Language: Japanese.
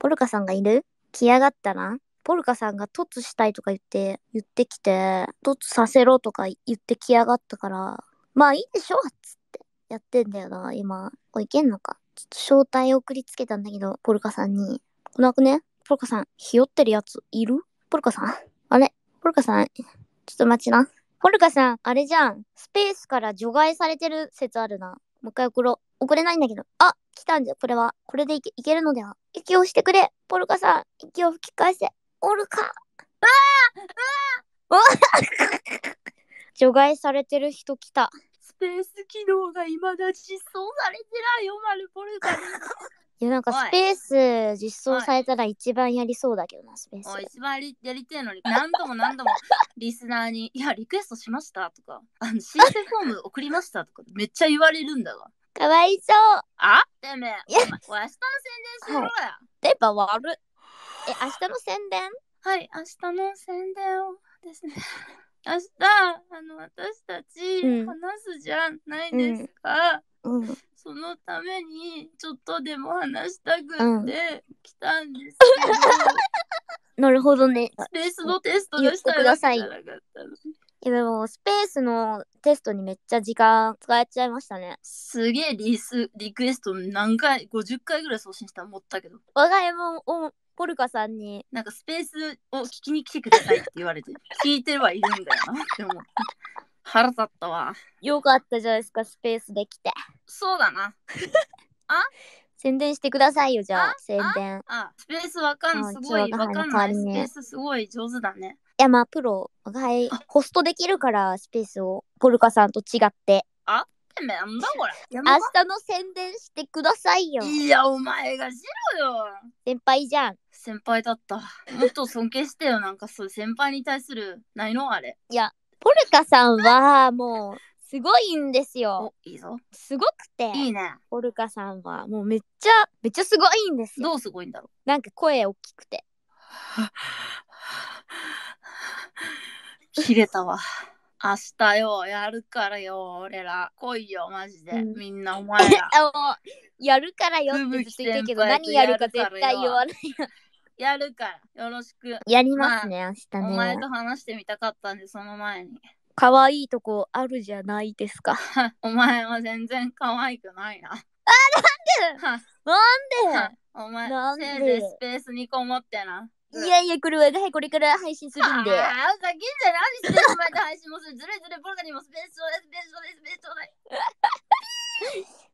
ポルカさんがいる？来やがったな。ポルカさんが凸したいとか言ってきて、凸させろとか言ってきやがったから、まあいいでしょっつってやってんだよな、今。おいけんのか。ちょっと招待送りつけたんだけど、ポルカさんに。来なくね？ポルカさん、ひよってるやついる？ポルカさん？あれ？ポルカさん、ちょっと待ちな。ポルカさん、あれじゃん。スペースから除外されてる説あるな。もう一回送ろう。送れないんだけど。あ、来たんじゃ、これは。これでいけるのでは。息をしてくれ。ポルカさん、息を吹き返せ。おるか。うわぁ除外されてる人来た。スペース機能が未だ実装されてないよ、マルポルカに。いや、なんかスペース実装されたら一番やりそうだけどな、スペース。一番やりてえのに、何度もリスナーに、いや、リクエストしましたとか、申請フォーム送りましたとか、めっちゃ言われるんだわ。かわいそう。あてめえ、お前、明日の宣伝しろや。電波悪っ。え、明日の宣伝？はい、明日の宣伝をですね。明日、私たち話すじゃないですか。うんうん、そのためにちょっとでも話したくって来たんですけど、うん、なるほどね。スペースのテストがしたらなかったの。でもスペースのテストにめっちゃ時間使っちゃいましたね。すげえリクエスト何回50回ぐらい送信したら思ったけど、我が家もポルカさんになんかスペースを聞きに来てくださいって言われて聞いてはいるんだよなって思って腹立ったわ。よかったじゃないですか、スペースできて。そうだな。あ、宣伝してくださいよ、じゃあ宣伝。スペースわかんない、すごいわかんない、ね、スペースすごい上手だね。いや、まあプロがホストできるから、スペースをポルカさんと違って。あ、てめえなんだこれ。明日の宣伝してくださいよ。いや、お前がしろよ。先輩じゃん。先輩だった。もっと尊敬してよ。なんかそういう先輩に対するないのあれ。いや、ポルカさんはもうすごいんですよ。お、いいぞ。すごくて。いいね。ポルカさんはもうめっちゃすごいんですよ。どうすごいんだろう。なんか声大きくて。切れたわ。明日よ、やるからよ、俺ら。来いよ、マジで。うん、みんな、お前ら。やるからよってずっと言ってるけど、何やるか絶対言わない。やるから、よろしく。やりますね、明日ね。お前と話してみたかったんで、その前に。可愛いとこあるじゃないですか。お前は全然可愛くないな。あ、なんでお前、せいぜいスペースにこもってな。いやいや、これはこれから配信するんで。現在何してるお前と配信もする。ずるいずるい、ポルカにもスペースちょうだい、スペースちょうだい、スペースちょうだい。